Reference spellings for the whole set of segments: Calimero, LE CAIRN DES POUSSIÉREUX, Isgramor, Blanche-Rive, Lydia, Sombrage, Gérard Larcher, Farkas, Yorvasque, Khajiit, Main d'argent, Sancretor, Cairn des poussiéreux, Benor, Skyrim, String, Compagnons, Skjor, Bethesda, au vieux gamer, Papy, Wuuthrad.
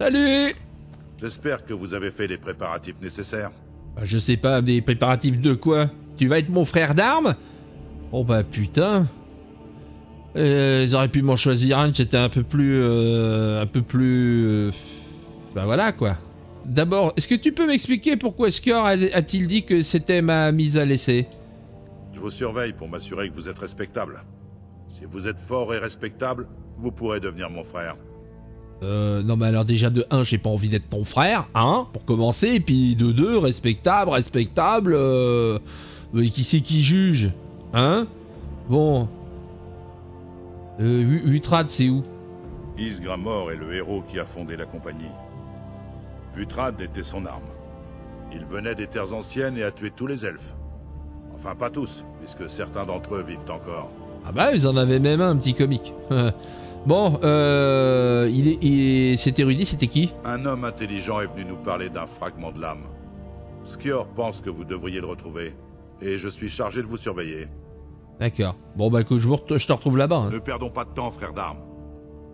Salut! J'espère que vous avez fait les préparatifs nécessaires. Bah, je sais pas, des préparatifs de quoi? Tu vas être mon frère d'armes? Oh bah putain. Ils auraient pu m'en choisir un qui était un peu plus... Bah voilà quoi. D'abord, est-ce que tu peux m'expliquer pourquoi Skjor a-t-il dit que c'était ma mise à l'essai? Je vous surveille pour m'assurer que vous êtes respectable. Si vous êtes fort et respectable, vous pourrez devenir mon frère. Non mais alors déjà de 1, j'ai pas envie d'être ton frère, hein, pour commencer, et puis de 2, respectable, mais qui c'est qui juge, hein? Bon... Wuuthrad, c'est où? Isgramor est le héros qui a fondé la compagnie. Wuuthrad était son arme. Il venait des terres anciennes et a tué tous les elfes. Enfin pas tous, puisque certains d'entre eux vivent encore. Ah bah ils en avaient même un petit comique. Bon, cet érudit, c'était qui? Un homme intelligent est venu nous parler d'un fragment de l'âme. Skjor pense que vous devriez le retrouver, et je suis chargé de vous surveiller. D'accord. Bon bah écoute, je te retrouve là-bas. Hein. Ne perdons pas de temps, frère d'armes.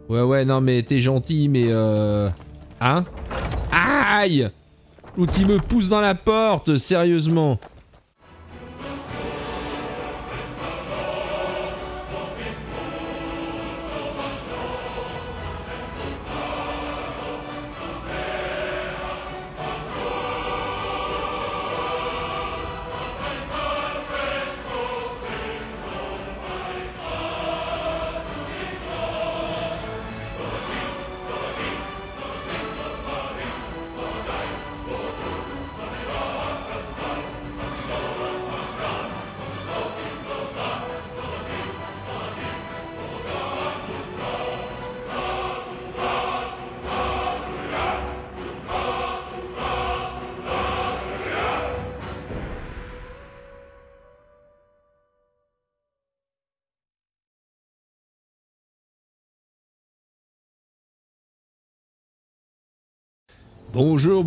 Ouais, non mais t'es gentil, mais Hein? Aïe! L'outil me pousse dans la porte, sérieusement.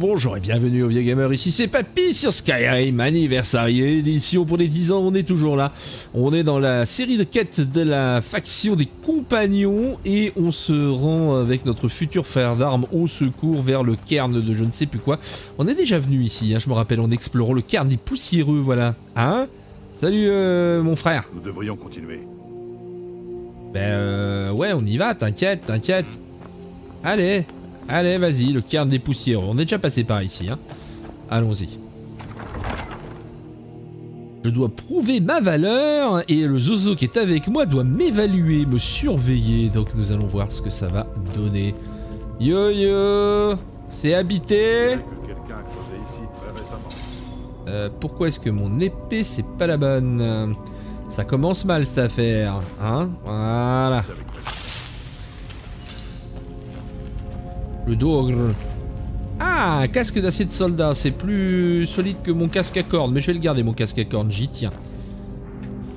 Bonjour et bienvenue au vieux gamer, ici c'est Papy sur Skyrim, anniversary édition pour les 10 ans, on est toujours là. On est dans la série de quêtes de la faction des compagnons et on se rend avec notre futur frère d'armes au secours vers le cairn de je ne sais plus quoi. On est déjà venu ici, hein, je me rappelle, en explorant le cairn des poussiéreux, voilà. Hein? Salut mon frère. Nous devrions continuer. Ouais, on y va, t'inquiète. Allez. Allez, vas-y, le cairn des poussières. On est déjà passé par ici, hein. Allons-y. Je dois prouver ma valeur et le zozo qui est avec moi doit m'évaluer, me surveiller. Donc nous allons voir ce que ça va donner. Yo, c'est habité. Pourquoi est-ce que mon épée, c'est pas la bonne? Ça commence mal, cette affaire, hein. Voilà. Le dogre. Ah, casque d'acier de soldat, c'est plus solide que mon casque à cornes, mais je vais le garder, mon casque à cornes, j'y tiens.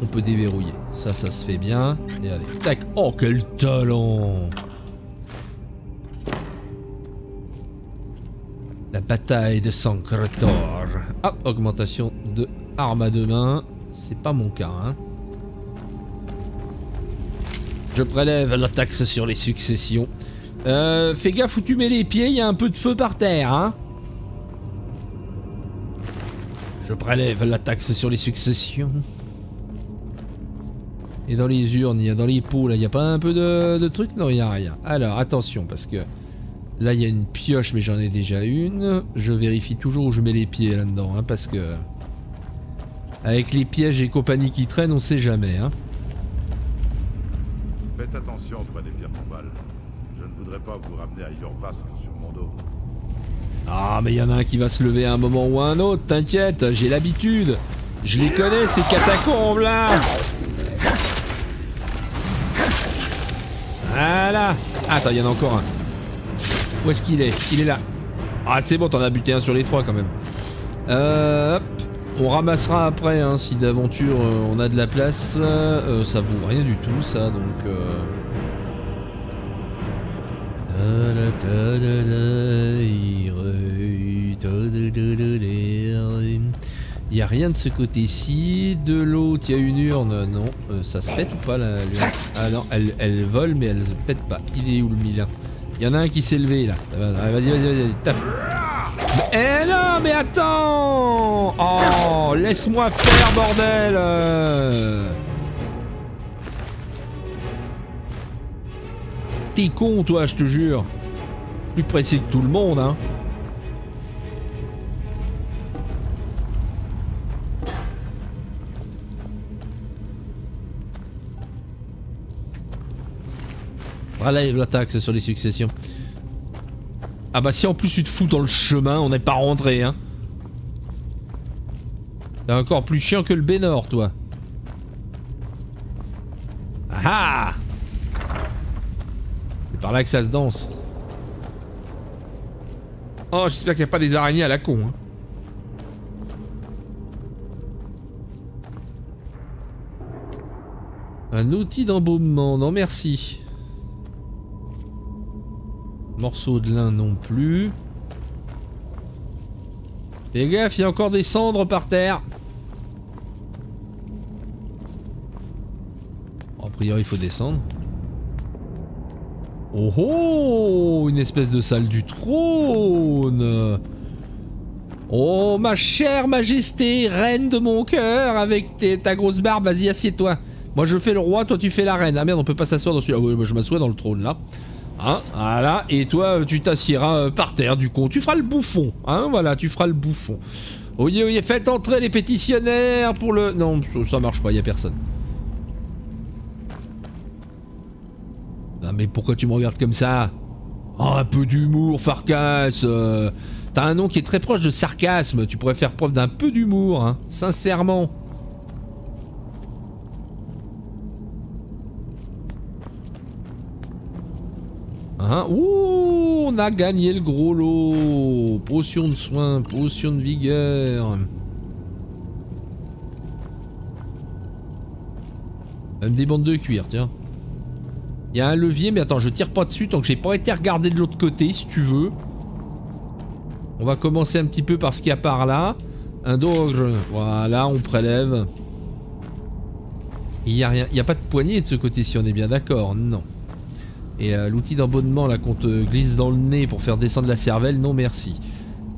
On peut déverrouiller, ça se fait bien. Et allez, tac, oh quel talent! La bataille de Sancretor. Hop, augmentation de arme à deux mains, c'est pas mon cas, hein. Je prélève la taxe sur les successions. Fais gaffe où tu mets les pieds, il y a un peu de feu par terre, hein. Je prélève la taxe sur les successions. Et dans les urnes, il y a dans les pots, là, il n'y a pas un peu de trucs? Non, il n'y a rien. Alors, attention, parce que là, il y a une pioche, mais j'en ai déjà une. Je vérifie toujours où je mets les pieds là-dedans, hein, parce que... avec les pièges et compagnie qui traînent, on sait jamais, hein. Faites attention auprès des pierres tombales. Je voudrais pas vous ramener à Yorvasque sur mon dos. Ah mais il y en a un qui va se lever à un moment ou à un autre, t'inquiète, j'ai l'habitude. Je les connais ces catacombes là. Voilà. Attends, il y en a encore un. Où est-ce qu'il est? Il est là. Ah c'est bon, t'en as buté un sur les trois quand même. Hop. On ramassera après, hein, si d'aventure on a de la place. Ça vaut rien du tout ça, donc... Il n'y a rien de ce côté-ci. De l'autre, il y a une urne. Non, ça se pète ou pas l'urne? Ah non, elle vole mais elle se pète pas. Il est où le milin? Il y en a un qui s'est levé là. Vas-y, vas-y, tape. Eh non, mais attends! Oh, laisse-moi faire, bordel! T'es con, toi, je te jure. Plus pressé que tout le monde, hein. Relève la taxe sur les successions. Ah bah si en plus tu te fous dans le chemin, on n'est pas rentré, hein. T'es encore plus chiant que le Benor, toi. Ah ah! C'est par là que ça se danse. Oh, j'espère qu'il n'y a pas des araignées à la con, hein. Un outil d'embaumement, non merci. Morceau de lin non plus. Fais gaffe, il y a encore des cendres par terre. A priori, il faut descendre. Oh oh, une espèce de salle du trône. Oh ma chère majesté, reine de mon cœur, avec ta grosse barbe, vas-y assieds-toi. Moi je fais le roi, toi tu fais la reine. Ah merde, on peut pas s'asseoir dans celui-là. Ah, oui, moi je m'assois dans le trône là. Hein, voilà, et toi tu t'assieras par terre du con, tu feras le bouffon, hein, voilà, tu feras le bouffon. Oyez, oyez, faites entrer les pétitionnaires pour le... Non, ça marche pas, y a personne. Non mais pourquoi tu me regardes comme ça? Oh, un peu d'humour, Farkas, t'as un nom qui est très proche de sarcasme, tu pourrais faire preuve d'un peu d'humour, hein, sincèrement. Hein, ouh, on a gagné le gros lot. Potion de soin, potion de vigueur. Même des bandes de cuir, tiens. Il y a un levier, mais attends, je tire pas dessus tant que j'ai pas été regardé de l'autre côté, si tu veux. On va commencer un petit peu par ce qu'il y a par là. Un dogre, voilà, on prélève. Il n'y a rien, il n'y a pas de poignée de ce côté-ci, on est bien d'accord, non. Et l'outil d'embonnement là qu'on te glisse dans le nez pour faire descendre la cervelle, non merci.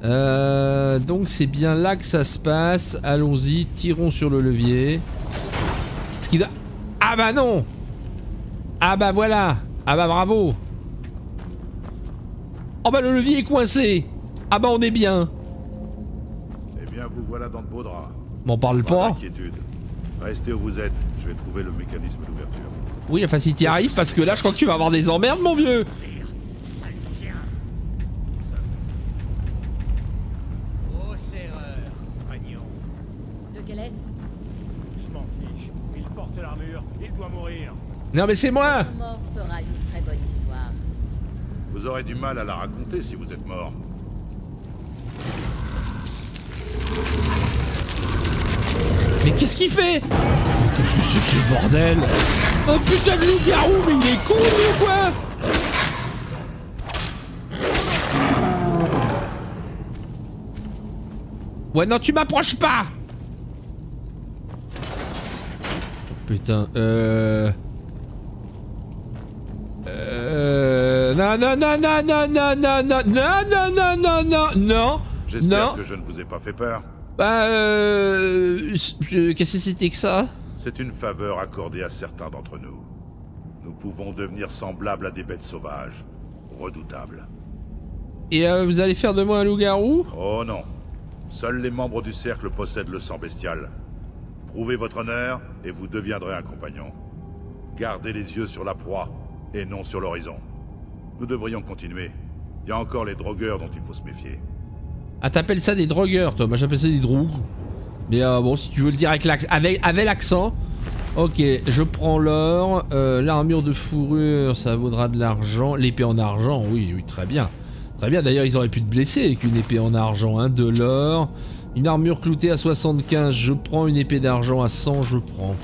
Donc c'est bien là que ça se passe. Allons-y, tirons sur le levier. Ce qui doit... Ah bah non! Ah bah voilà! Ah bah bravo! Oh bah le levier est coincé! Ah bah on est bien! Eh bien vous voilà dans de beaux draps. M'en parle pas. Inquiétude. Restez où vous êtes, je vais trouver le mécanisme d'ouverture. Oui, enfin si t'y arrives, parce que là je crois que tu vas avoir des emmerdes, mon vieux. Non mais c'est moi. Vous aurez du mal à la raconter si vous êtes mort. Mais qu'est-ce qu'il fait? Qu'est-ce que c'est que ce bordel? Un putain de loup-garou, mais il est con ou quoi? Ouais non, tu m'approches pas! Putain, Non. J'espère que je ne vous ai pas fait peur. Bah qu'est-ce que c'était que ça? C'est une faveur accordée à certains d'entre nous. Nous pouvons devenir semblables à des bêtes sauvages, redoutables. Et vous allez faire de moi un loup-garou? Oh non. Seuls les membres du cercle possèdent le sang bestial. Prouvez votre honneur et vous deviendrez un compagnon. Gardez les yeux sur la proie et non sur l'horizon. Nous devrions continuer. Il y a encore les drogueurs dont il faut se méfier. Ah, t'appelles ça des drogueurs, toi? Moi j'appelle ça des drougres. Mais bon, si tu veux le dire avec l'accent. Avec l'accent. Ok, je prends l'or. L'armure de fourrure, ça vaudra de l'argent. L'épée en argent, oui, oui, très bien. Très bien, d'ailleurs, ils auraient pu te blesser avec une épée en argent. Hein, de l'or. Une armure cloutée à 75, je prends. Une épée d'argent à 100, je prends.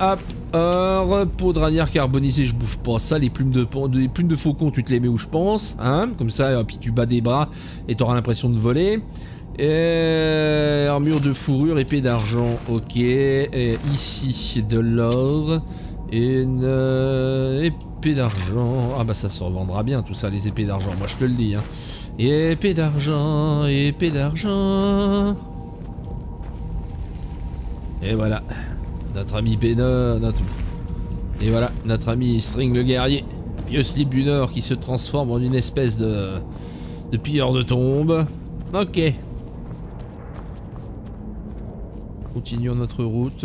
Hop, or. Peau de ragnard carbonisée, je bouffe pas ça. Les plumes de faucon, tu te les mets où je pense. Hein, comme ça, puis tu bats des bras et t'auras l'impression de voler. Et armure de fourrure, épée d'argent, ok. Et ici de l'or. Et une épée d'argent. Ah bah ça se revendra bien tout ça, les épées d'argent, moi je te le dis hein. Épée d'argent, épée d'argent. Et voilà, notre ami Benor, notre... Et voilà, notre ami String le guerrier, vieux slip du Nord qui se transforme en une espèce de pilleur de tombe. Ok. Continuons notre route.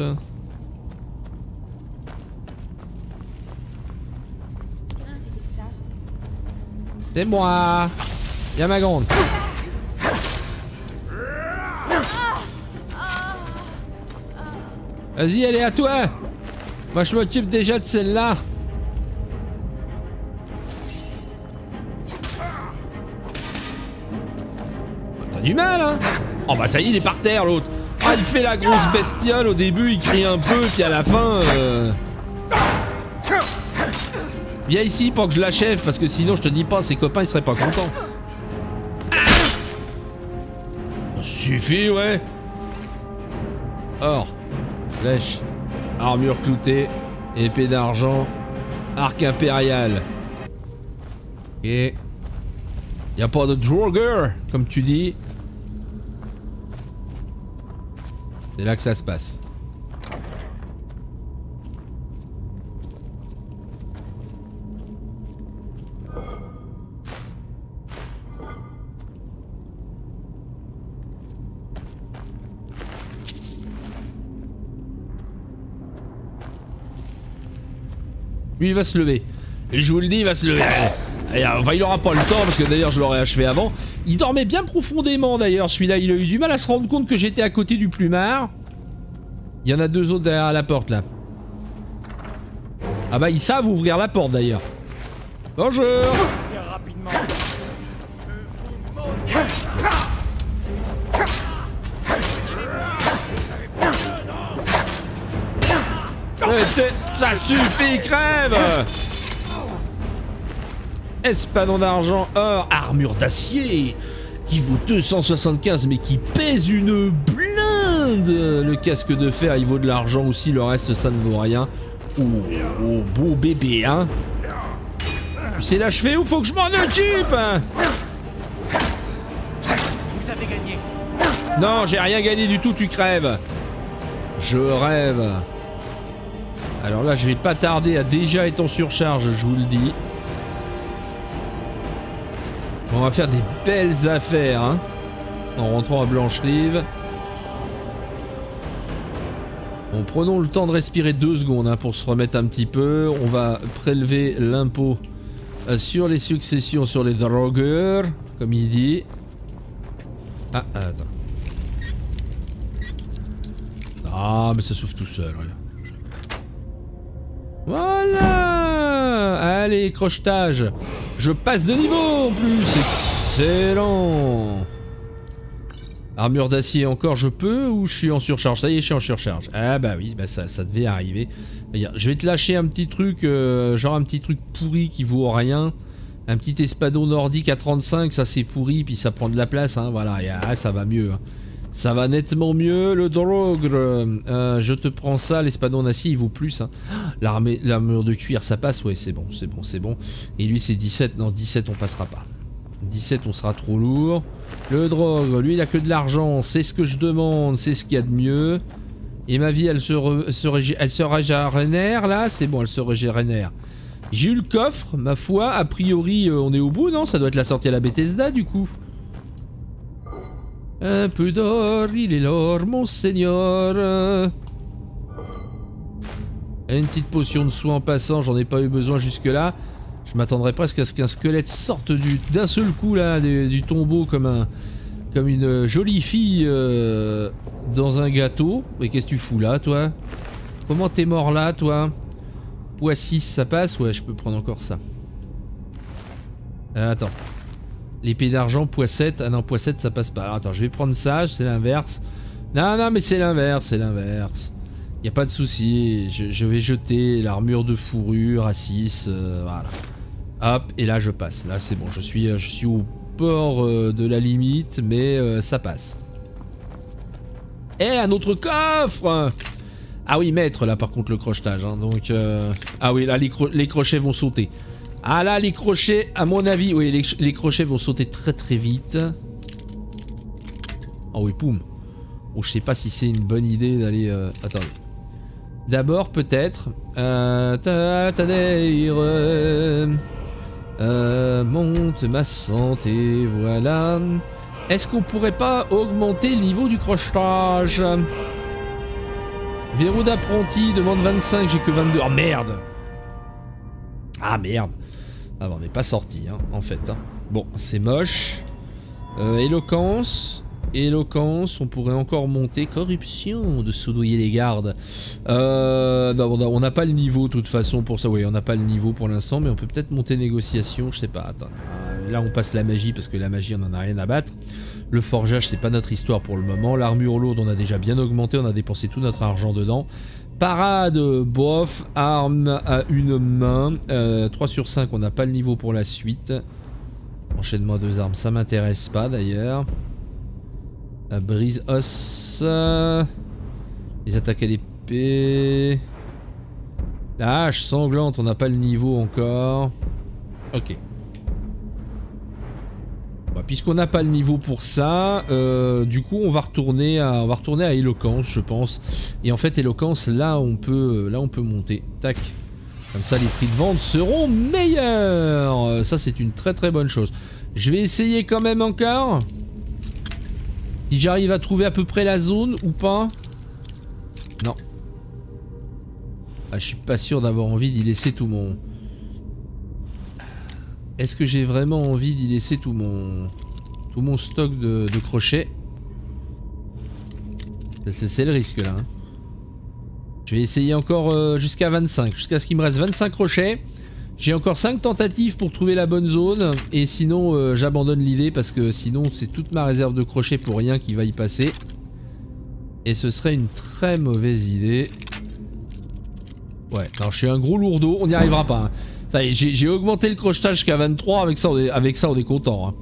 C'est moi. Y'a ma grande. Vas-y, elle est à toi. Moi je m'occupe déjà de celle-là. T'as du mal hein. Oh bah ça y est, il est par terre l'autre. Ah, il fait la grosse bestiole, au début il crie un peu, puis à la fin... Viens ici pour que je l'achève, parce que sinon je te dis pas, ses copains ils seraient pas contents. Ça suffit ouais. Or, flèche, armure cloutée, épée d'argent, arc impérial. Et... Y'a pas de drogueur, comme tu dis. C'est là que ça se passe. Lui il va se lever. Et je vous le dis, il va se lever. Et enfin, il aura pas le temps parce que d'ailleurs je l'aurais achevé avant. Il dormait bien profondément d'ailleurs celui-là, il a eu du mal à se rendre compte que j'étais à côté du plumard. Il y en a deux autres derrière la porte là. Ah bah ils savent ouvrir la porte d'ailleurs. Bonjour. Ça suffit, crève. Espadon d'argent, or, armure d'acier qui vaut 275 mais qui pèse une blinde. Le casque de fer il vaut de l'argent aussi, le reste ça ne vaut rien. Oh beau bébé hein. Tu sais l'achever ou faut que je m'en occupe hein. Vous avez gagné. Non j'ai rien gagné du tout, tu crèves. Je rêve. Alors là je vais pas tarder à déjà être en surcharge, je vous le dis. On va faire des belles affaires, hein, en rentrant à Blanche-Rive. Bon, prenons le temps de respirer 2 secondes hein, pour se remettre un petit peu. On va prélever l'impôt sur les successions, sur les drogueurs, comme il dit. Ah, attends. Ah, mais ça s'ouvre tout seul, regarde. Voilà. Allez, crochetage. Je passe de niveau en plus. Excellent. Armure d'acier encore, je peux ou je suis en surcharge? Ça y est, je suis en surcharge. Ah bah oui, bah ça devait arriver. Je vais te lâcher un petit truc, genre un petit truc pourri qui vaut rien. Un petit espadon nordique à 35, ça c'est pourri, puis ça prend de la place. Hein, voilà, et, ah, ça va mieux. Hein. Ça va nettement mieux, le drogue. Je te prends ça, l'espadon d'acier, il vaut plus. Hein. L'armure de cuir, ça passe, ouais, c'est bon, c'est bon, c'est bon. Et lui, c'est 17. Non, 17, on passera pas. 17, on sera trop lourd. Le drogue, lui, il a que de l'argent. C'est ce que je demande, c'est ce qu'il y a de mieux. Et ma vie, elle se régénère, là. C'est bon, elle se régénère. J'ai eu le coffre, ma foi. A priori, on est au bout, non? Ça doit être la sortie à la Bethesda, du coup. Un peu d'or, il est l'or, mon seigneur. Une petite potion de soin en passant, j'en ai pas eu besoin jusque-là. Je m'attendrais presque à ce qu'un squelette sorte d'un seul coup là du tombeau comme une jolie fille dans un gâteau. Mais qu'est-ce que tu fous là, toi? Comment t'es mort là, toi? Poids 6, ça passe? Ouais, je peux prendre encore ça. Attends. L'épée d'argent, poids 7. Ah non, poids 7, ça passe pas. Alors, attends, je vais prendre ça, c'est l'inverse. Non, non, mais c'est l'inverse, c'est l'inverse. Y a pas de souci. Je vais jeter l'armure de fourrure à 6. Voilà. Hop, et là, je passe. Là, c'est bon, je suis au bord de la limite, mais ça passe. Et un autre coffre! Ah oui, maître, là, par contre, le crochetage. Hein, donc, ah oui, là, les crochets vont sauter. Ah là, les crochets, à mon avis... Oui, les crochets vont sauter très, très vite. Oh oui, poum. Oh, je sais pas si c'est une bonne idée d'aller... Attendez. D'abord, peut-être... monte ma santé, voilà. Est-ce qu'on pourrait pas augmenter le niveau du crochetage? Verrou d'apprenti, demande 25, j'ai que 22. Oh merde! Ah merde! Ah bon, on n'est pas sorti, hein, en fait. Hein. Bon, c'est moche. Éloquence. Éloquence, on pourrait encore monter. Corruption, de soudoyer les gardes. Non, on n'a pas le niveau de toute façon pour ça. Oui, on n'a pas le niveau pour l'instant, mais on peut peut-être monter négociation. Je sais pas, attends. Là, on passe la magie parce que la magie, on en a rien à battre. Le forgeage, c'est pas notre histoire pour le moment. L'armure lourde, on a déjà bien augmenté. On a dépensé tout notre argent dedans. Parade, bof. Arme à une main. 3 sur 5, on n'a pas le niveau pour la suite. Enchaînement à 2 armes, ça m'intéresse pas d'ailleurs. Brise os. Les attaques à l'épée. La hache sanglante, on n'a pas le niveau encore. Ok. Bon, puisqu'on n'a pas le niveau pour ça, du coup on va retourner à éloquence, je pense. Et en fait éloquence, là on peut monter. Tac. Comme ça les prix de vente seront meilleurs. Ça c'est une très très bonne chose. Je vais essayer quand même encore. Si j'arrive à trouver à peu près la zone ou pas. Non. Ah, je suis pas sûr d'avoir envie d'y laisser tout mon... Est-ce que j'ai vraiment envie d'y laisser tout mon stock de crochets? C'est le risque là. Hein. Je vais essayer encore jusqu'à 25. Jusqu'à ce qu'il me reste 25 crochets. J'ai encore 5 tentatives pour trouver la bonne zone et sinon j'abandonne l'idée parce que sinon c'est toute ma réserve de crochets pour rien qui va y passer. Et ce serait une très mauvaise idée. Ouais, non, je suis un gros lourdeau, on n'y arrivera pas. Hein. Ça y est, j'ai augmenté le crochetage jusqu'à 23, avec ça on est content. Hein.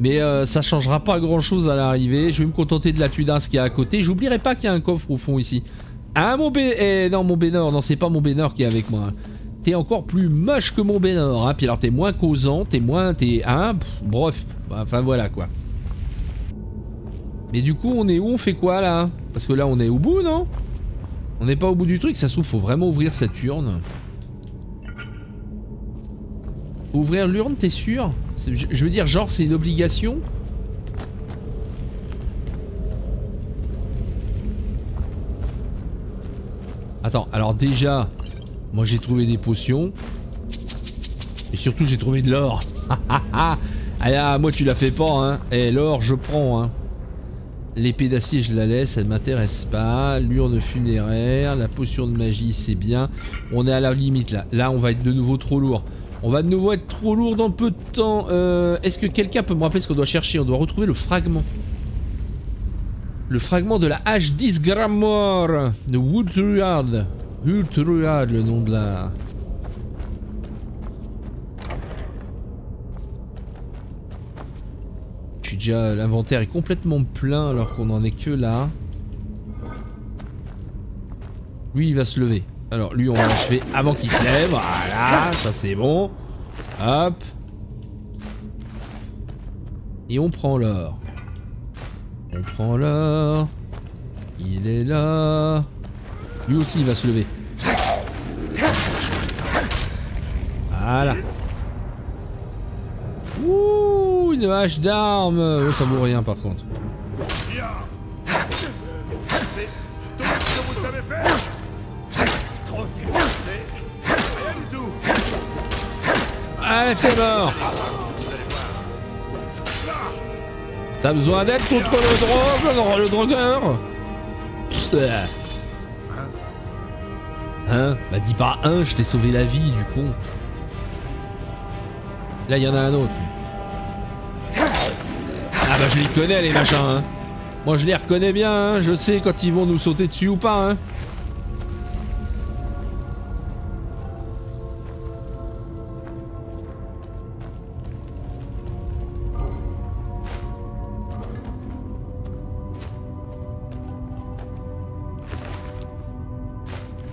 Mais ça changera pas grand chose à l'arrivée, je vais me contenter de la tudasse qui est à côté. J'oublierai pas qu'il y a un coffre au fond ici. Ah mon Benor, non c'est pas mon Benor qui est avec moi. Hein. T'es encore plus moche que mon Benor, hein. Puis alors t'es moins causant, t'es hein, bref, enfin voilà quoi. Mais du coup on est où, on fait quoi là? Parce que là on est au bout, non? On n'est pas au bout du truc, ça se trouve, faut vraiment ouvrir cette urne. Ouvrir l'urne, t'es sûr? Je veux dire, genre c'est une obligation? Attends, alors déjà... Moi j'ai trouvé des potions. Et surtout j'ai trouvé de l'or. Ah là, moi tu la fais pas hein. Et l'or je prends hein. L'épée d'acier je la laisse, elle m'intéresse pas. L'urne funéraire, la potion de magie c'est bien. On est à la limite là. Là on va être de nouveau trop lourd. On va de nouveau être trop lourd dans peu de temps. Est-ce que quelqu'un peut me rappeler ce qu'on doit chercher? On doit retrouver le fragment. Le fragment de la hache d'Isgramor de Wuuthrad. Wuuthrad, le nom de la... Je suis déjà... L'inventaire est complètement plein alors qu'on en est que là. Lui, il va se lever. Alors, lui, on va l'achever avant qu'il se lève. Voilà, ça c'est bon. Hop. Et on prend l'or. On prend l'or. Il est là. Lui aussi il va se lever. Voilà. Ouh, une hache d'armes. Oh, ça vaut rien par contre. Allez, c'est mort. T'as besoin d'aide contre le drogueur? Psst. Hein? Bah dis pas un, je t'ai sauvé la vie du con. Là il y en a un autre. Lui. Ah bah je les connais les machins hein. Moi je les reconnais bien hein. Je sais quand ils vont nous sauter dessus ou pas hein.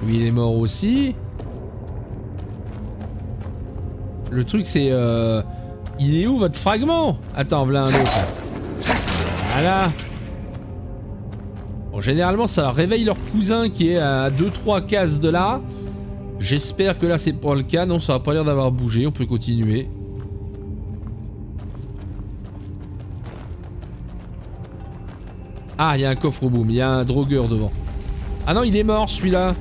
Lui il est mort aussi. Le truc c'est... il est où votre fragment? Attends, voilà un autre. Voilà. Bon, généralement ça réveille leur cousin qui est à 2-3 cases de là. J'espère que là c'est pas le cas. Non, ça n'a pas l'air d'avoir bougé, on peut continuer. Ah, il y a un coffre au boom, il y a un drogueur devant. Ah non, il est mort celui-là.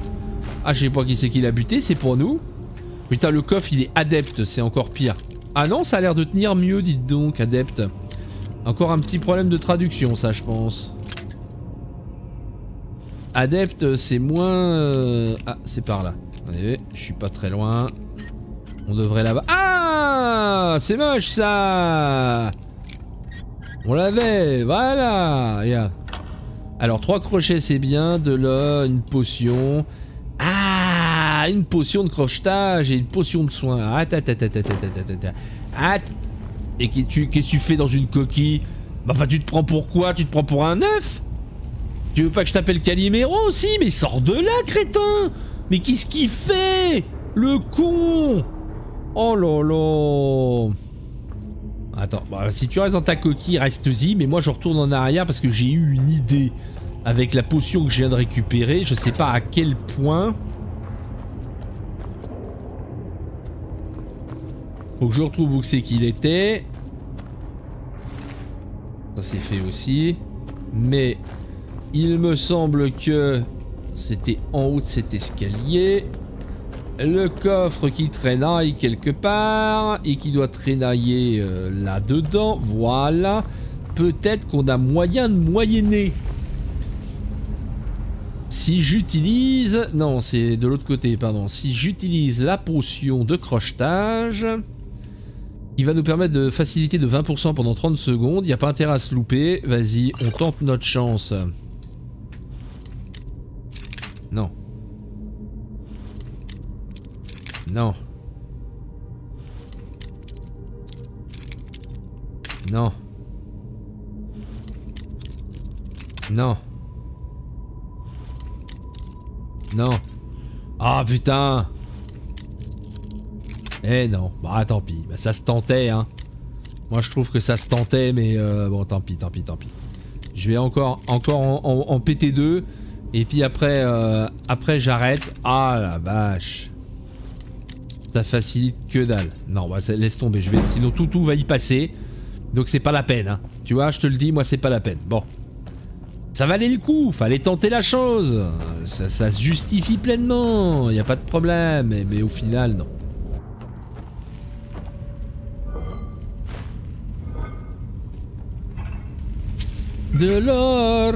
Ah, je sais pas qui c'est qui l'a buté, c'est pour nous. Putain, le coffre il est adepte, c'est encore pire. Ah non, ça a l'air de tenir mieux, dites donc, adepte. Encore un petit problème de traduction, ça, je pense. Adepte, c'est moins... Ah, c'est par là. Allez, je suis pas très loin. On devrait là-bas... Ah, c'est moche, ça. On l'avait, voilà. Regarde. Alors, 3 crochets, c'est bien. De là, une potion. Ah, une potion de crochetage et une potion de soin. Attends. Et qu'est-ce que tu fais dans une coquille? Bah, enfin, tu te prends pour quoi? Tu te prends pour un œuf? Tu veux pas que je t'appelle Calimero aussi? Mais sors de là, crétin! Mais qu'est-ce qu'il fait? Le con! Oh là là! Attends, bah, si tu restes dans ta coquille, reste-y, mais moi je retourne en arrière parce que j'ai eu une idée avec la potion que je viens de récupérer. Je sais pas à quel point. Faut que je retrouve où c'est qu'il était. Ça c'est fait aussi. Mais il me semble que c'était en haut de cet escalier. Le coffre qui traînaille quelque part et qui doit traînailler là-dedans. Voilà. Peut-être qu'on a moyen de moyenner. Si j'utilise... Non, c'est de l'autre côté, pardon. Si j'utilise la potion de crochetage, qui va nous permettre de faciliter de 20% pendant 30 secondes. Il n'y a pas intérêt à se louper. Vas-y, on tente notre chance. Non. Non. Non. Non. Non. Ah putain. Eh non. Bah tant pis. Bah, ça se tentait hein. Moi je trouve que ça se tentait mais bon tant pis. Je vais encore en péter 2. Et puis après, j'arrête. Ah la vache. Ça facilite que dalle. Non, bah, laisse tomber. Je vais... Sinon, tout va y passer. Donc, c'est pas la peine. Hein. Tu vois, je te le dis, moi, c'est pas la peine. Bon. Ça valait le coup. Fallait tenter la chose. Ça se justifie pleinement. Y a pas de problème. Mais au final, non. De l'or.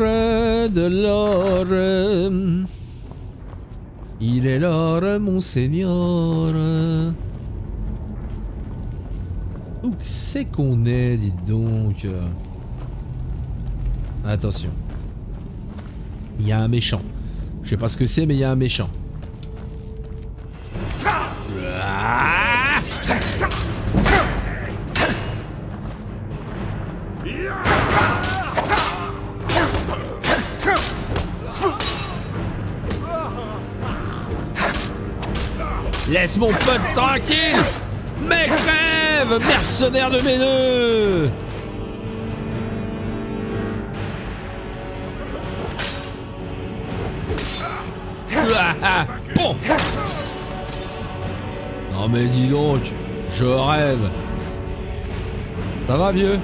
Il est l'or, mon seigneur. Où c'est qu'on est, dites donc. Attention. Il y a un méchant. Je sais pas ce que c'est, mais il y a un méchant. Laisse mon pote tranquille! Mais crève! Mercenaire de mes deux! Bon! Non mais dis donc, je rêve! Ça va vieux?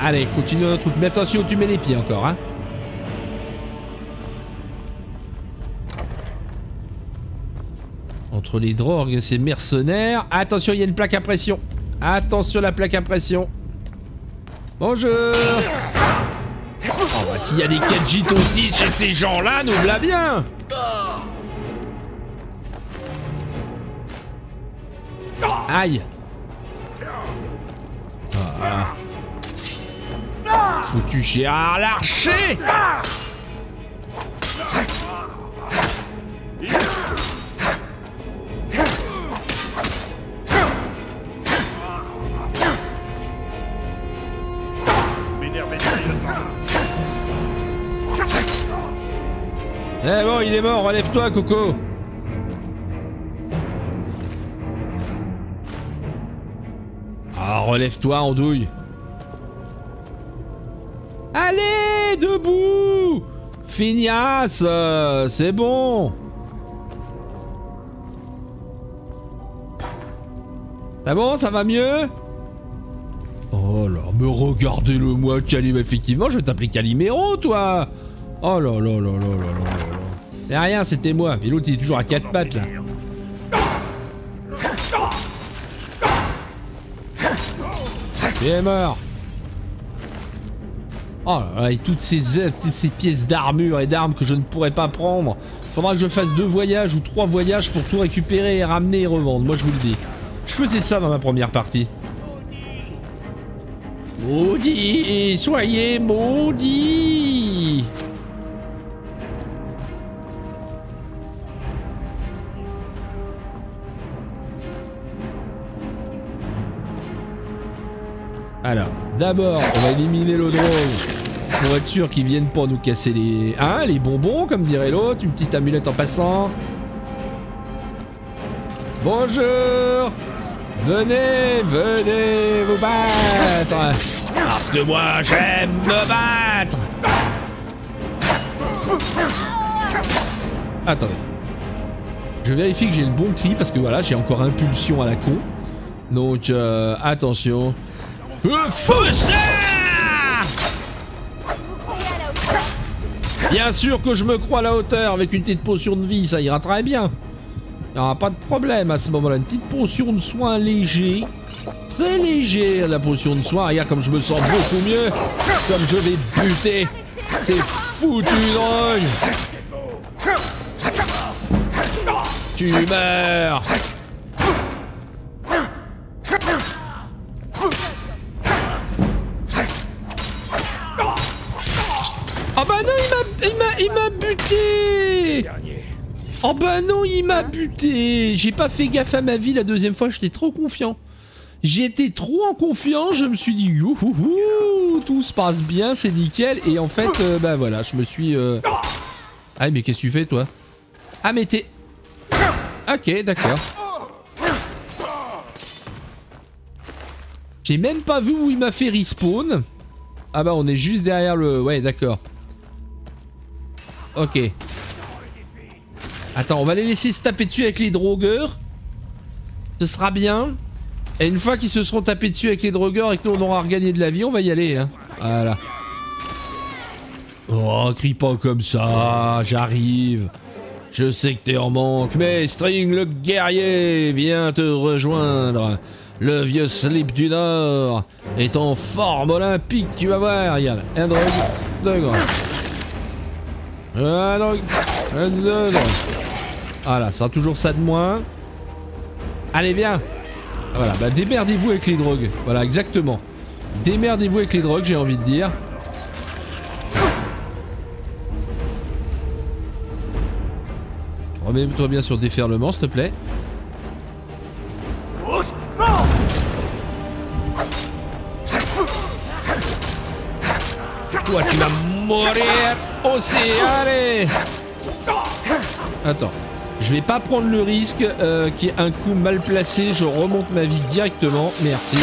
Allez, continuons notre route, mais attention où tu mets les pieds encore hein! Entre les drogues, ces mercenaires. Attention, il y a une plaque à pression. Attention, la plaque à pression. Bonjour. Oh, bah, s'il y a des Khajiit aussi chez ces gens-là, nous v'là bien. Aïe. Ah. Foutu Gérard Larcher. Eh bon, il est mort, relève-toi, Coco. Ah, relève-toi, andouille. Allez, debout, Finias, c'est bon. Ah bon, ça va mieux? Oh là, mais regardez-le moi, Calim. Effectivement, je vais t'appeler Calimero, toi. Oh là là là là là là. Mais rien, c'était moi. Et l'autre, il est toujours à quatre pattes, là. Il est mort. Oh là là, et toutes ces pièces d'armure et d'armes que je ne pourrais pas prendre. Faudra que je fasse 2 voyages ou 3 voyages pour tout récupérer et ramener et revendre. Moi, je vous le dis. Je faisais ça dans ma première partie. Maudit, soyez maudit. Alors, d'abord, on va éliminer le drone pour être sûr qu'ils viennent pas nous casser les... Hein, les bonbons, comme dirait l'autre, une petite amulette en passant. Bonjour! Venez, venez vous battre! Parce que moi j'aime me battre! Attendez. Je vérifie que j'ai le bon cri parce que voilà, j'ai encore impulsion à la con. Donc attention. Bien sûr que je me crois à la hauteur avec une petite potion de vie, ça ira très bien. Il n'y aura pas de problème à ce moment-là. Une petite potion de soin léger. Très léger, la potion de soin. Regarde comme je me sens beaucoup mieux. Comme je vais buter ces foutus drogues. Tu meurs. Ah bah non, il m'a buté. Oh bah non, il m'a buté. J'ai pas fait gaffe à ma vie la deuxième fois, j'étais trop confiant. J'étais trop en confiance, je me suis dit youhouhou, tout se passe bien, c'est nickel. Et en fait, bah voilà, je me suis... Ah mais qu'est-ce que tu fais toi? Ah mais t'es... Ok, d'accord. J'ai même pas vu où il m'a fait respawn. Ah bah on est juste derrière le... Ouais, d'accord. Ok. Attends, on va les laisser se taper dessus avec les drogueurs. Ce sera bien. Et une fois qu'ils se seront tapés dessus avec les drogueurs et que nous on aura regagné de la vie, on va y aller. Hein. Voilà. Oh, crie pas comme ça, j'arrive. Je sais que t'es en manque, mais String le guerrier vient te rejoindre. Le vieux slip du Nord est en forme olympique, tu vas voir. Regarde, un drogue, 2 drogues. Un drogue, 2 drogues. Voilà, ça sera toujours ça de moins. Allez, viens. Voilà, bah démerdez-vous avec les drogues. Voilà, exactement. Démerdez-vous avec les drogues, j'ai envie de dire. Remets-toi bien sur déferlement, s'il te plaît. Toi, tu vas mourir aussi, allez. Attends. Je vais pas prendre le risque qu'il y ait un coup mal placé. Je remonte ma vie directement. Merci.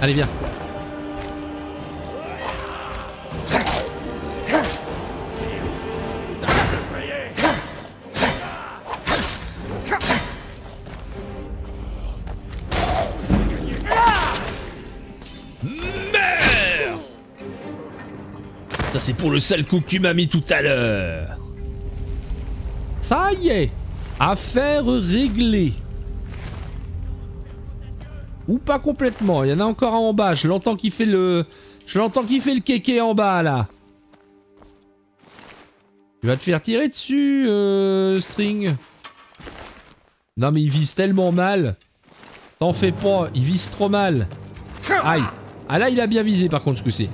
Allez, viens. Merde! Ça, c'est pour le sale coup que tu m'as mis tout à l'heure. Ça y est, affaire réglée. Ou pas complètement, il y en a encore un en bas, je l'entends qui fait le kéké en bas là. Tu vas te faire tirer dessus, String. Non mais il vise tellement mal. T'en fais pas, il vise trop mal. Aïe. Ah là il a bien visé par contre ce que c'est.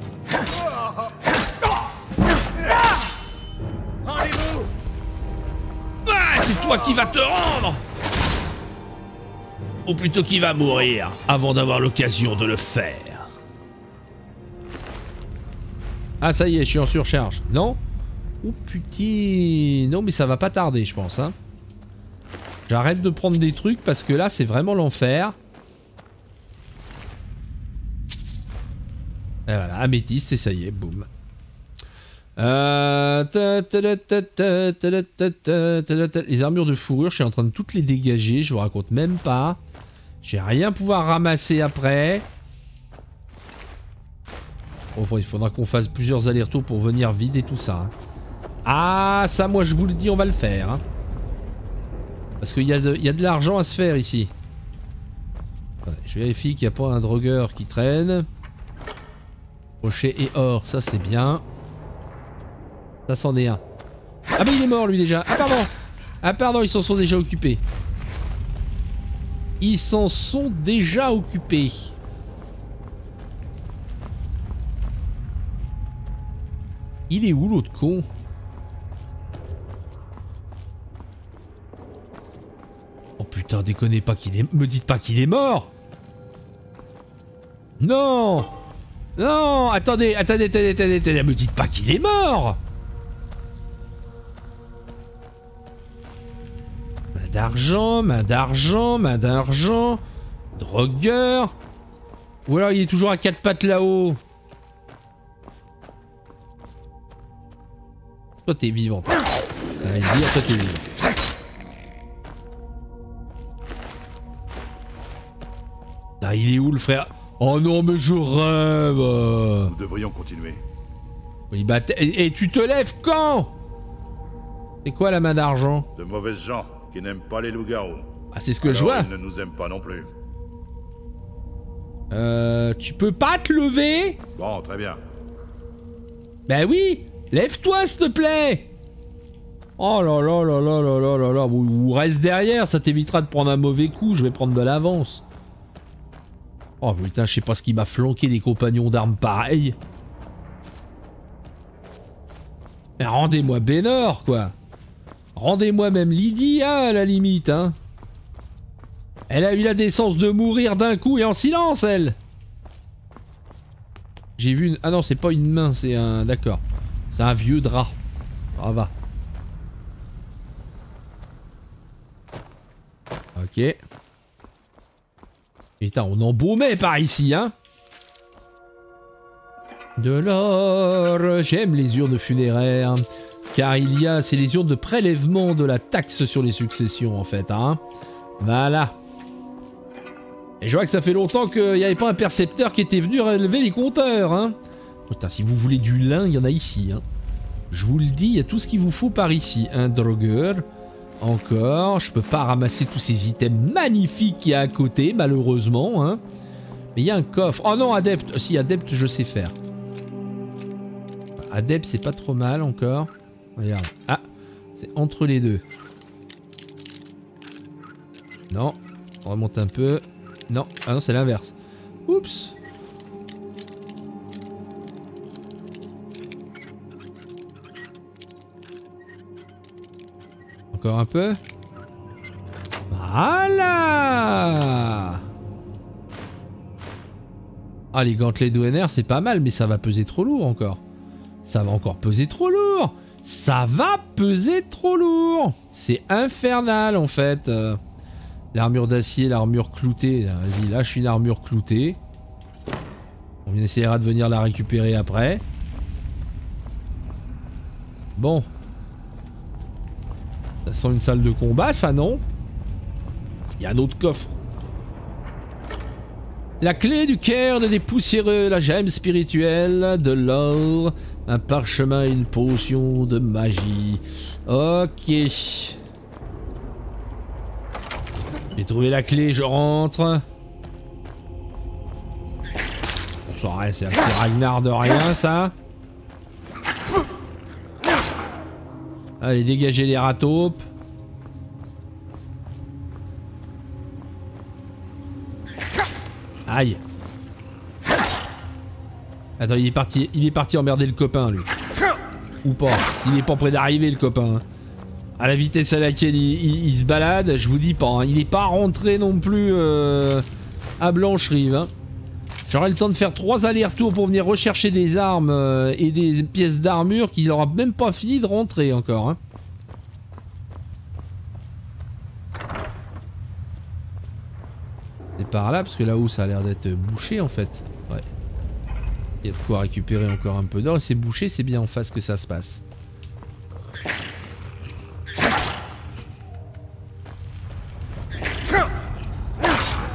C'est toi qui vas te rendre! Ou plutôt qui va mourir avant d'avoir l'occasion de le faire. Ah ça y est, je suis en surcharge. Non? Oh putain. Non mais ça va pas tarder je pense. Hein. J'arrête de prendre des trucs parce que là c'est vraiment l'enfer. Et voilà, améthyste et ça y est, boum. Les armures de fourrure, je suis en train de toutes les dégager, je vous raconte même pas. Je vais rien pouvoir ramasser après. Bon, il faudra qu'on fasse plusieurs allers-retours pour venir vider tout ça. Hein. Ah, ça moi je vous le dis, on va le faire. Hein. Parce qu'il y a de l'argent à se faire ici. Ouais, je vérifie qu'il n'y a pas un drogueur qui traîne. Rocher et or, ça c'est bien. Ça c'en est un. Ah mais il est mort lui déjà. Ah pardon. Ah pardon, ils s'en sont déjà occupés. Ils s'en sont déjà occupés. Il est où l'autre con? Oh putain, déconnez pas qu'il est... Me dites pas qu'il est mort. Non. Non, attendez, me dites pas qu'il est mort! Main d'argent, drogueur. Ou alors il est toujours à quatre pattes là-haut. Toi t'es vivant. Allez, toi t'es vivant. Ah, il est où le frère? Oh non mais je rêve. Nous devrions continuer. Oui bah et tu te lèves quand? C'est quoi la main d'argent? De mauvaises gens qui n'aiment pas les loups-garous. Ah c'est ce que alors je vois. Ils ne nous aiment pas non plus. Tu peux pas te lever? Bon très bien. Bah oui. Lève-toi s'il te plaît. Oh là là là là là là là là. Ou reste derrière, ça t'évitera de prendre un mauvais coup. Je vais prendre de l'avance. Oh putain, je sais pas ce qui m'a flanqué des compagnons d'armes pareils. Mais rendez-moi Benor, quoi. Rendez-moi même Lydia, à la limite, hein. Elle a eu la décence de mourir d'un coup et en silence, elle. J'ai vu une... Ah non, c'est pas une main, c'est un... D'accord. C'est un vieux drap. Ah va. Ok. Putain, on embaumait par ici, hein. De l'or, j'aime les urnes funéraires, car il y a, c'est les urnes de prélèvement de la taxe sur les successions, en fait, hein. Voilà. Et je vois que ça fait longtemps qu'il n'y avait pas un percepteur qui était venu relever les compteurs, hein. Putain, si vous voulez du lin, il y en a ici, hein. Je vous le dis, il y a tout ce qu'il vous faut par ici. Un drogueur... Encore, je peux pas ramasser tous ces items magnifiques qu'il y a à côté, malheureusement. Hein. Mais il y a un coffre. Oh non, adepte. Si, adepte, je sais faire. Adepte, c'est pas trop mal encore. Regarde. Ah, c'est entre les deux. Non, on remonte un peu. Non, ah non, c'est l'inverse. Oups. Encore un peu. Voilà. Ah les gantelets douanaires c'est pas mal mais ça va peser trop lourd encore. Ça va encore peser trop lourd. Ça va peser trop lourd. C'est infernal en fait. L'armure d'acier, l'armure cloutée. Vas-y là je suis une armure cloutée. On essaiera de venir la récupérer après. Bon. Ça sent une salle de combat, ça non? Il y a un autre coffre. La clé du Cairn des poussiéreux, la gemme spirituelle, de l'or, un parchemin et une potion de magie. Ok. J'ai trouvé la clé, je rentre. On s'en reste, c'est Ragnar de rien ça. Allez, dégagez les rataupes. Aïe. Attends, il est parti emmerder le copain, lui. Ou pas. S'il n'est pas près d'arriver, le copain. Hein. À la vitesse à laquelle il se balade, je vous dis pas. Hein. Il n'est pas rentré non plus à Blanche-Rive. Hein. J'aurai le temps de faire 3 allers-retours pour venir rechercher des armes et des pièces d'armure qu'il n'aura même pas fini de rentrer encore. Hein. C'est par là, parce que là-haut ça a l'air d'être bouché en fait. Ouais. Il y a de quoi récupérer encore un peu d'or. C'est bouché, c'est bien en face que ça se passe.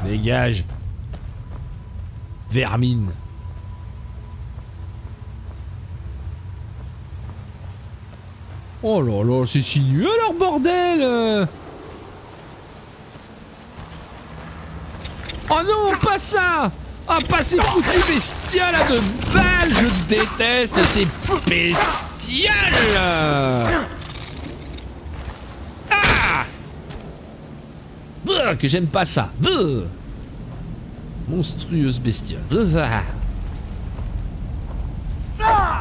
Dégage, vermine. Oh là là, c'est sinueux leur bordel. Oh non, pas ça. Ah, pas ces foutus bestioles à 2 balles. Je déteste ces bestioles. Ah, que j'aime pas ça. Monstrueuse bestiole.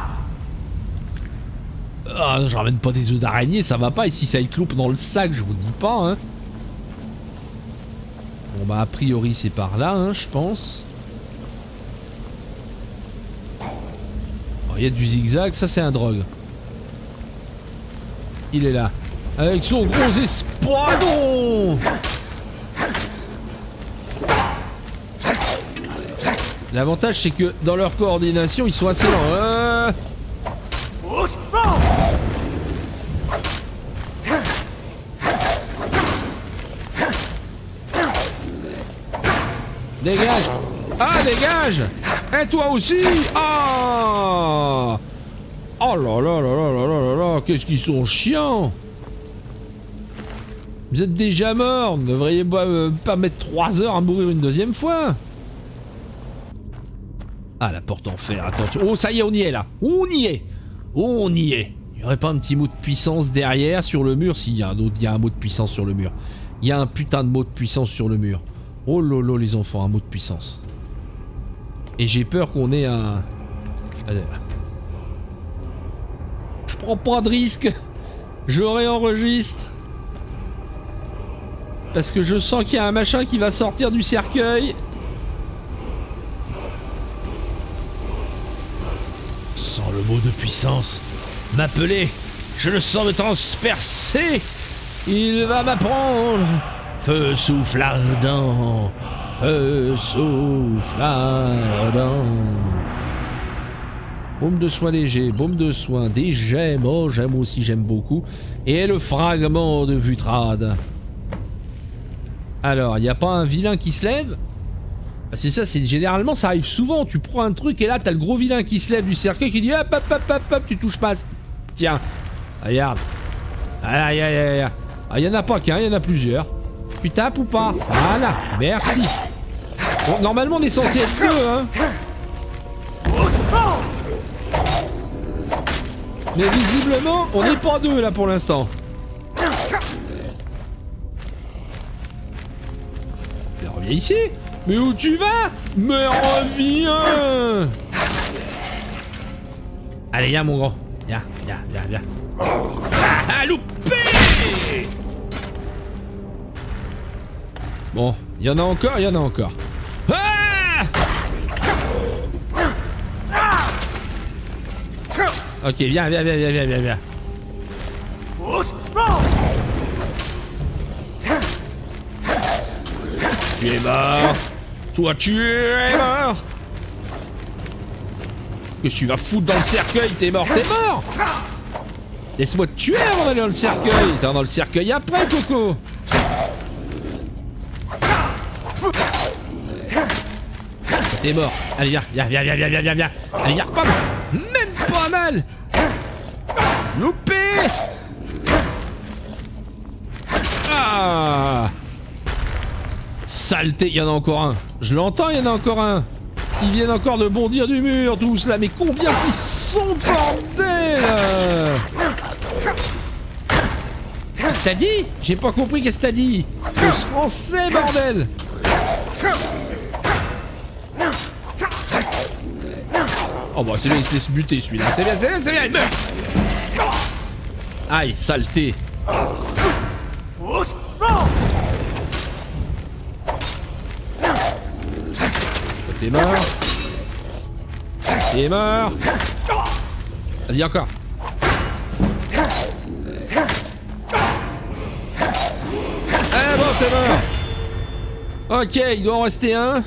Ah, je ramène pas des œufs d'araignée, ça va pas. Et si ça y cloupe dans le sac, je vous le dis pas. Hein. Bon bah a priori c'est par là, hein, je pense. Il y a du zigzag, ça c'est un drogue. Il est là. Avec son gros espadon. L'avantage c'est que dans leur coordination ils sont assez lents. Dégage. Ah dégage. Et toi aussi. Ah. Oh là là là là là là là là. Qu'est-ce qu'ils sont chiants. Vous êtes déjà morts. Ne devriez pas mettre 3 heures à mourir une deuxième fois. Ah, la porte en fer, attention. Oh, ça y est, on y est, là. On y est. On y est. Il n'y aurait pas un petit mot de puissance derrière, sur le mur? Si, il y a un autre, il y a un mot de puissance sur le mur. Il y a un putain de mot de puissance sur le mur. Oh lolo, les enfants, un mot de puissance. Et j'ai peur qu'on ait un... Allez. Je prends pas de risque. Je réenregistre. Parce que je sens qu'il y a un machin qui va sortir du cercueil. Le mot de puissance m'appeler, je le sens me transpercer. Il va m'apprendre. Feu souffle ardent, feu souffle ardent. Baume de soin léger, baume de soin, des gemmes. Oh, j'aime aussi, j'aime beaucoup. Et le fragment de Wuuthrad. Alors, il n'y a pas un vilain qui se lève? C'est ça, c'est généralement ça arrive souvent. Tu prends un truc et là t'as le gros vilain qui se lève du cercueil qui dit hop hop hop hop hop, tu touches pas. Tiens, regarde. Aïe aïe aïe aïe. Ah, y en a pas qu'un, il y en a plusieurs. Tu tapes ou pas? Voilà, merci. Bon, normalement on est censé être deux, hein. Mais visiblement on n'est pas deux là pour l'instant. Mais reviens ici. Mais où tu vas? Mais reviens! Allez, viens mon grand. Viens, viens, viens, viens. Ah, loupé! Bon, il y en a encore, il y en a encore. Ah! Ok, viens, viens, viens, viens, viens, viens, viens. Tu es mort! Toi, tu es mort! Qu'est-ce que tu vas foutre dans le cercueil? T'es mort, t'es mort! Laisse-moi te tuer avant d'aller dans le cercueil! T'es dans le cercueil après, Coco! T'es mort! Allez, viens, viens, viens, viens, viens, viens, viens! Allez, viens, pas mal! Même pas mal! Loupé! Ah! Saleté, il y en a encore un. Je l'entends, il y en a encore un. Ils viennent encore de bondir du mur, tous là. Mais combien ils sont, bordel! Qu'est-ce que t'as dit? J'ai pas compris qu'est-ce que t'as dit. Tous français, bordel! Oh bah c'est bien, il se buter celui-là. C'est bien, c'est bien, c'est bien, il meurt! Aïe, saleté. T'es mort. Il est mort. Vas-y encore. Ah bon, c'est mort. Ok, il doit en rester un.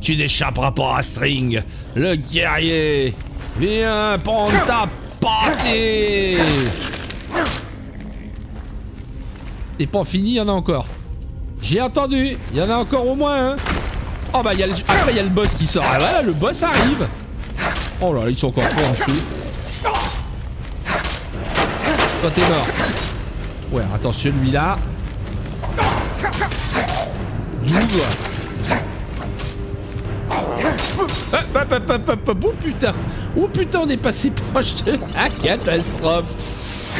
Tu n'échapperas pas à String, le guerrier. Viens prendre ta pâtée. C'est pas fini, il y en a encore. J'ai entendu, il y en a encore au moins un. Oh bah, après il y a le boss qui sort. Ah bah, le boss arrive. Oh là là, ils sont encore trop en dessous. Toi t'es mort. Ouais, attends, celui-là. 12. Oh putain. Oh putain, on est passé proche de la catastrophe.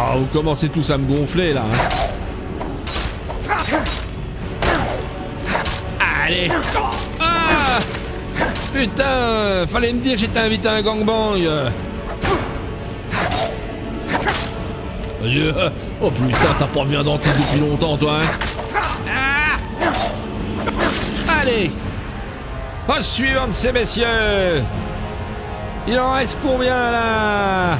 Ah, vous commencez tous à me gonfler là. Allez. Ah putain, fallait me dire que j'étais invité à un gangbang. Oh putain, t'as pas vu un dentiste depuis longtemps toi hein. Ah. Allez. Au suivant de ces messieurs. Il en reste combien là?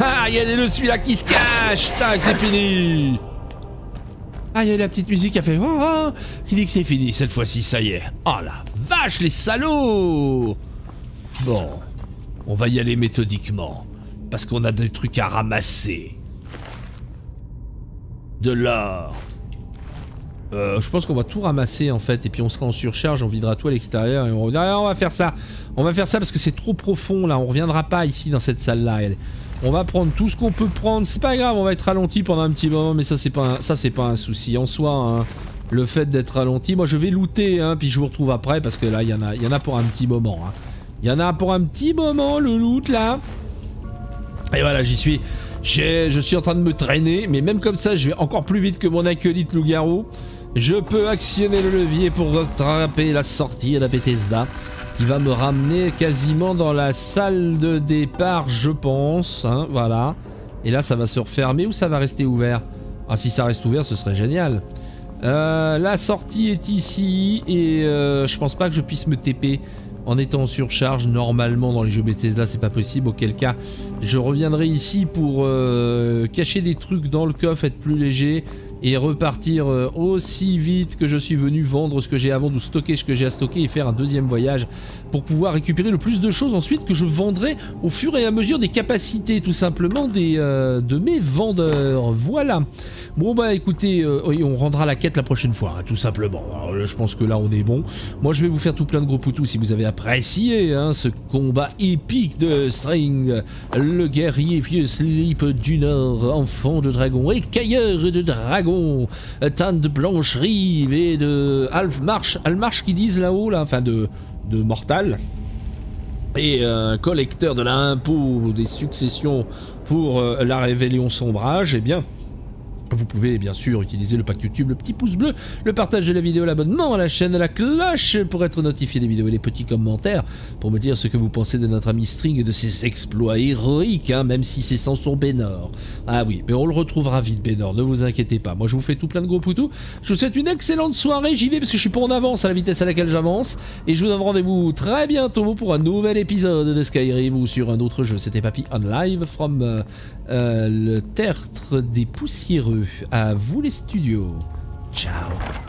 Ah, regardez-le, celui-là qui se cache. Tac, c'est fini. Ah, il y a la petite musique qui a fait... Oh, qui dit que c'est fini cette fois-ci, ça y est. Oh la vache, les salauds. Bon, on va y aller méthodiquement. Parce qu'on a des trucs à ramasser. De l'or. Je pense qu'on va tout ramasser en fait. Et puis on sera en surcharge, on videra tout à l'extérieur. Et on revient... Ah, on va faire ça. On va faire ça parce que c'est trop profond là. On reviendra pas ici dans cette salle-là. On va prendre tout ce qu'on peut prendre, c'est pas grave, on va être ralenti pendant un petit moment, mais ça c'est pas, un souci en soi, hein. Le fait d'être ralenti, moi je vais looter, hein, puis je vous retrouve après, parce que là il y en a pour un petit moment. Hein. Il y en a pour un petit moment le loot là. Et voilà, j'y suis, je suis en train de me traîner, mais même comme ça je vais encore plus vite que mon acolyte loup-garou. Je peux actionner le levier pour rattraper la sortie à la Bethesda. Il va me ramener quasiment dans la salle de départ, je pense. Hein, voilà. Et là, ça va se refermer ou ça va rester ouvert? Ah, si ça reste ouvert, ce serait génial. La sortie est ici et je pense pas que je puisse me TP en étant en surcharge. Normalement, dans les jeux Bethesda, c'est pas possible. Auquel cas, je reviendrai ici pour cacher des trucs dans le coffre, être plus léger et repartir aussi vite que je suis venu, vendre ce que j'ai à vendre ou stocker ce que j'ai à stocker et faire un deuxième voyage pour pouvoir récupérer le plus de choses ensuite que je vendrai au fur et à mesure des capacités tout simplement des, de mes vendeurs. Voilà. Bon bah écoutez, on rendra la quête la prochaine fois, hein, tout simplement. Alors, je pense que là on est bon. Moi je vais vous faire tout plein de gros poutous si vous avez apprécié hein, ce combat épique de String, le guerrier vieux slip du Nord, enfant de dragon et cailleur de dragon. Tant de Blanche-Rive et de Half-Marche qui disent là-haut, là, enfin de Mortal. Et collecteur de l'impôt des successions pour la Rébellion Sombrage, eh bien, vous pouvez bien sûr utiliser le pack YouTube, le petit pouce bleu, le partage de la vidéo, l'abonnement à la chaîne, la cloche pour être notifié des vidéos et les petits commentaires pour me dire ce que vous pensez de notre ami String et de ses exploits héroïques, hein, même si c'est sans son Benor. Ah oui, mais on le retrouvera vite Benor, ne vous inquiétez pas. Moi je vous fais tout plein de gros poutous. Je vous souhaite une excellente soirée, j'y vais parce que je suis pas en avance à la vitesse à laquelle j'avance. Et je vous donne rendez-vous très bientôt pour un nouvel épisode de Skyrim ou sur un autre jeu. C'était Papy on live from le tertre des poussiéreux. À vous les studios. Ciao.